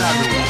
another one.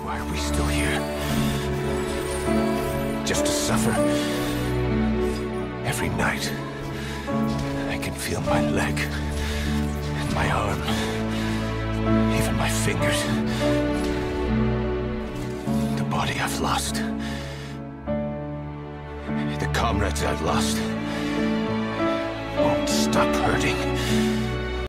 Why are we still here? Just to suffer? Every night, I can feel my leg, and my arm, even my fingers. The body I've lost. The comrades I've lost. Won't stop hurting.